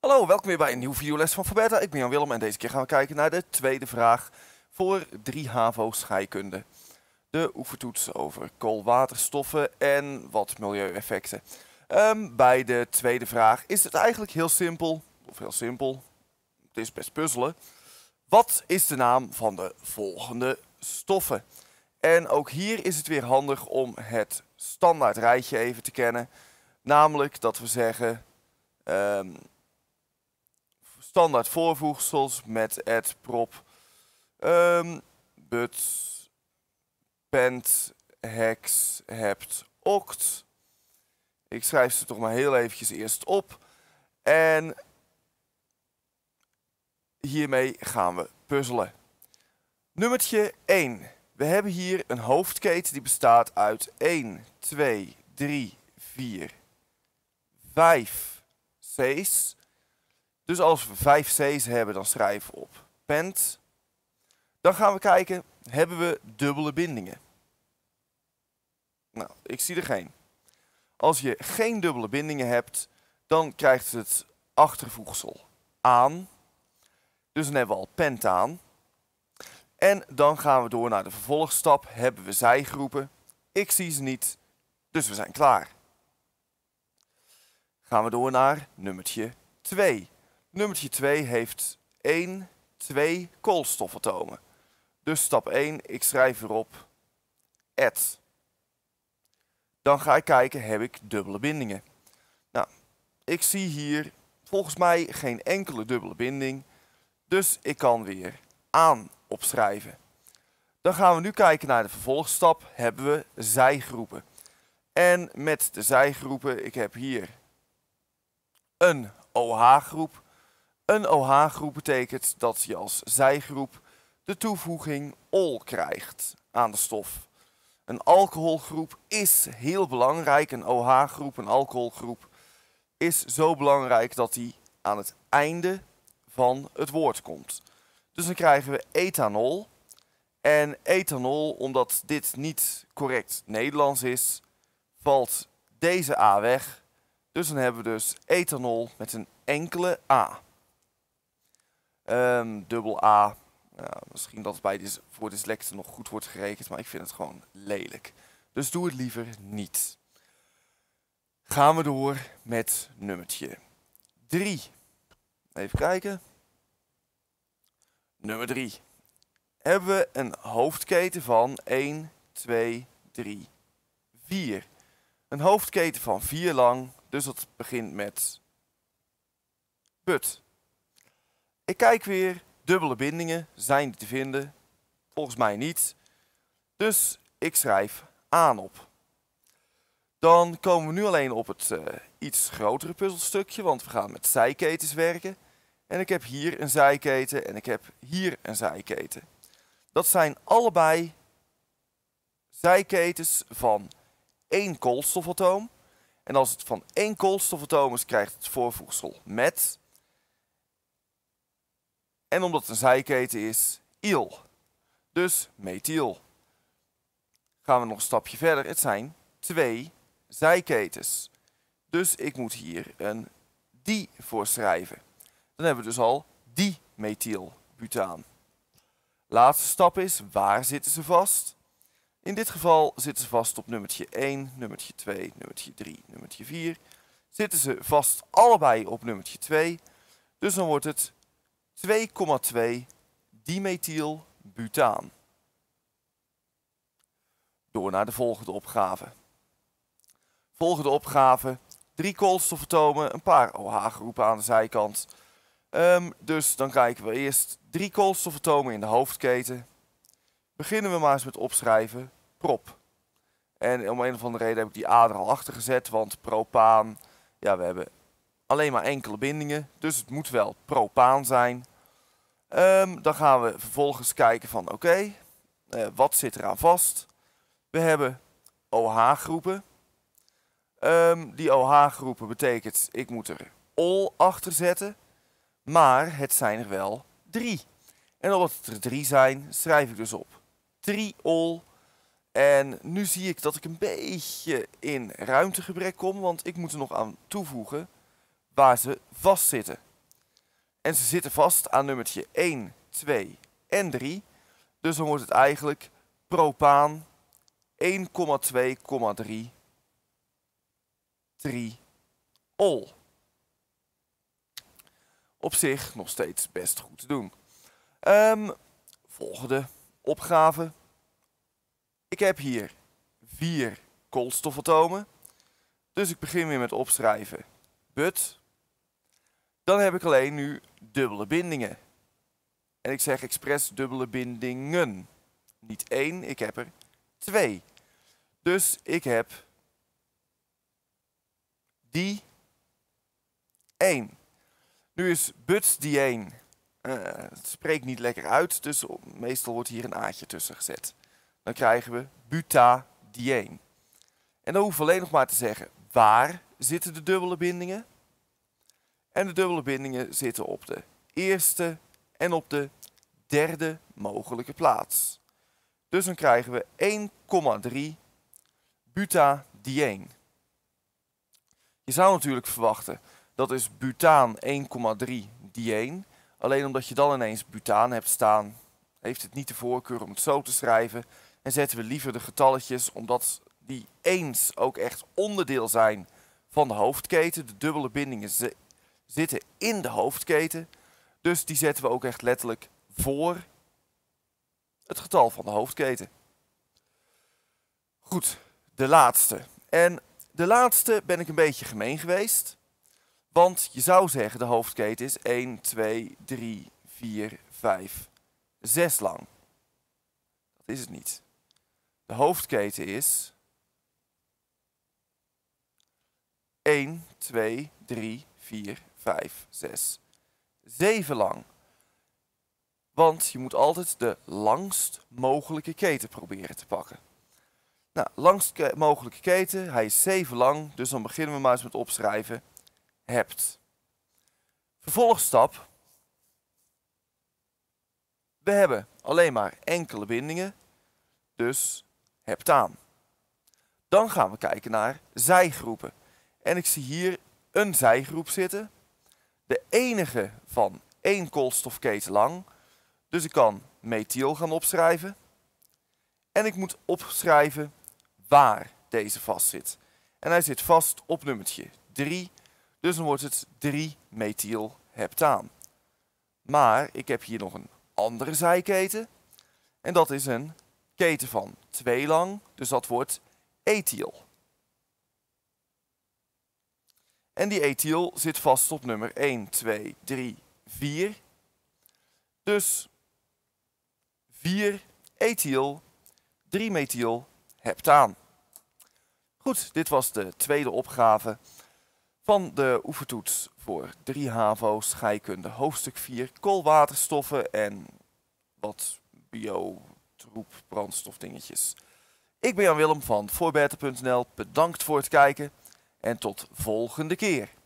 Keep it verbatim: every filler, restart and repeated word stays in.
Hallo, welkom weer bij een nieuwe videoles van four beta. Ik ben Jan Willem en deze keer gaan we kijken naar de tweede vraag voor drie H V O scheikunde. De oefentoets over koolwaterstoffen en wat milieueffecten. Um, bij de tweede vraag is het eigenlijk heel simpel, of heel simpel, het is best puzzelen. Wat is de naam van de volgende stoffen? En ook hier is het weer handig om het standaard rijtje even te kennen. Namelijk dat we zeggen... Um, standaard voorvoegsels met het prop, um, but, pent, hex, hebt, oct. Ik schrijf ze toch maar heel eventjes eerst op. En hiermee gaan we puzzelen. Nummertje één. We hebben hier een hoofdketen die bestaat uit één, twee, drie, vier, vijf C's. Dus als we vijf C's hebben, dan schrijven we op pent. Dan gaan we kijken, hebben we dubbele bindingen? Nou, ik zie er geen. Als je geen dubbele bindingen hebt, dan krijgt het achtervoegsel aan. Dus dan hebben we al pent aan. En dan gaan we door naar de vervolgstap. Hebben we zijgroepen? Ik zie ze niet, dus we zijn klaar. Gaan we door naar nummertje twee. Nummertje twee heeft één, twee koolstofatomen. Dus stap één, ik schrijf erop add. Dan ga ik kijken, heb ik dubbele bindingen? Nou, ik zie hier volgens mij geen enkele dubbele binding. Dus ik kan weer aan opschrijven. Dan gaan we nu kijken naar de vervolgstap. Hebben we zijgroepen. En met de zijgroepen, ik heb hier een O H-groep. Een O H-groep betekent dat je als zijgroep de toevoeging ol krijgt aan de stof. Een alcoholgroep is heel belangrijk. Een O H-groep, een alcoholgroep, is zo belangrijk dat die aan het einde van het woord komt. Dus dan krijgen we ethanol. En ethanol, omdat dit niet correct Nederlands is, valt deze A weg. Dus dan hebben we dus ethanol met een enkele A. Um, dubbel A. Nou, misschien dat het bij dis voor dyslecten nog goed wordt gerekend, maar ik vind het gewoon lelijk. Dus doe het liever niet. Gaan we door met nummertje drie. Even kijken. Nummer drie. Hebben we een hoofdketen van één, twee, drie, vier. Een hoofdketen van vier lang, dus dat begint met but. Ik kijk weer, dubbele bindingen, zijn die te vinden? Volgens mij niet. Dus ik schrijf aan op. Dan komen we nu alleen op het uh, iets grotere puzzelstukje, want we gaan met zijketens werken. En ik heb hier een zijketen en ik heb hier een zijketen. Dat zijn allebei zijketens van één koolstofatoom. En als het van één koolstofatoom is, krijgt het voorvoegsel met... En omdat het een zijketen is, iel. Dus methiel. Gaan we nog een stapje verder. Het zijn twee zijketens. Dus ik moet hier een di voor schrijven. Dan hebben we dus al dimethylbutaan. Laatste stap is, waar zitten ze vast? In dit geval zitten ze vast op nummertje één, nummertje twee, nummertje drie, nummertje vier. Zitten ze vast allebei op nummertje twee. Dus dan wordt het... twee komma twee dimethylbutaan. Door naar de volgende opgave. Volgende opgave. Drie koolstofatomen, een paar O H-groepen aan de zijkant. Um, dus dan kijken we eerst drie koolstofatomen in de hoofdketen. Beginnen we maar eens met opschrijven prop. En om een of andere reden heb ik die A er al achter gezet, want propaan, ja, we hebben... alleen maar enkele bindingen, dus het moet wel propaan zijn. Um, dan gaan we vervolgens kijken van oké, okay, uh, wat zit eraan vast? We hebben O H-groepen. Um, die O H-groepen betekent, ik moet er ol achter zetten. Maar het zijn er wel drie. En omdat het er drie zijn, schrijf ik dus op triol. En nu zie ik dat ik een beetje in ruimtegebrek kom, want ik moet er nog aan toevoegen... waar ze vastzitten. En ze zitten vast aan nummertje één, twee en drie. Dus dan wordt het eigenlijk propaan één komma twee komma drie triol. Op zich nog steeds best goed te doen. Um, volgende opgave. Ik heb hier vier koolstofatomen. Dus ik begin weer met opschrijven but. Dan heb ik alleen nu dubbele bindingen. En ik zeg expres dubbele bindingen. Niet één, ik heb er twee. Dus ik heb die één. Nu is but die één. Uh, het spreekt niet lekker uit, dus meestal wordt hier een aatje tussen gezet. Dan krijgen we butadieen. En dan hoef ik alleen nog maar te zeggen waar zitten de dubbele bindingen. En de dubbele bindingen zitten op de eerste en op de derde mogelijke plaats. Dus dan krijgen we één komma drie butadieen. Je zou natuurlijk verwachten dat is butaan één komma drie dieen. Alleen omdat je dan ineens butaan hebt staan, heeft het niet de voorkeur om het zo te schrijven. En zetten we liever de getalletjes, omdat die eens ook echt onderdeel zijn van de hoofdketen. De dubbele bindingen zitten in de hoofdketen. Dus die zetten we ook echt letterlijk voor het getal van de hoofdketen. Goed, de laatste. En de laatste ben ik een beetje gemeen geweest. Want je zou zeggen de hoofdketen is één, twee, drie, vier, vijf, zes lang. Dat is het niet. De hoofdketen is één, twee, drie, vier, vijf, zes, zeven lang. Want je moet altijd de langst mogelijke keten proberen te pakken. Nou, langst ke- mogelijke keten, hij is zeven lang, dus dan beginnen we maar eens met opschrijven. Hebt. Vervolgstap. We hebben alleen maar enkele bindingen, dus heptaan. Dan gaan we kijken naar zijgroepen. En ik zie hier een zijgroep zitten. De enige van één koolstofketen lang. Dus ik kan methyl gaan opschrijven. En ik moet opschrijven waar deze vast zit. En hij zit vast op nummertje drie. Dus dan wordt het drie methylheptaan. Maar ik heb hier nog een andere zijketen. En dat is een keten van twee lang. Dus dat wordt ethyl. En die ethyl zit vast op nummer één, twee, drie, vier. Dus vier ethyl, drie methylheptaan. Goed, dit was de tweede opgave van de oefentoets voor drie H V O scheikunde hoofdstuk vier, koolwaterstoffen en wat bio-troep brandstofdingetjes. Ik ben Jan Willem van four beta punt n l. Bedankt voor het kijken en tot volgende keer.